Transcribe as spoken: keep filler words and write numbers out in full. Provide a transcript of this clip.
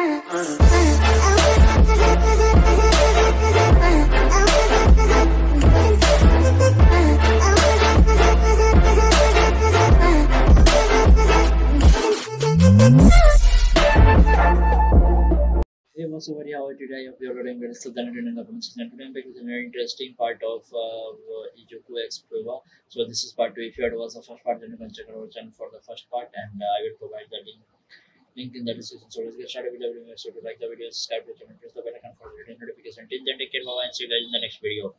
Hey, Mosso Maria, how are you today? I hope you are doing well. So, today we are going to a very interesting part of uh, Izuku Explora. So, this is part two. If you had watched the first part, then you can check out our channel for the first part, and uh, I will provide the link. Link in the description. So let's get started with the video. So to like the video, subscribe to the channel, press the bell icon for the notification. Till then, take care, bye, and see you guys in the next video.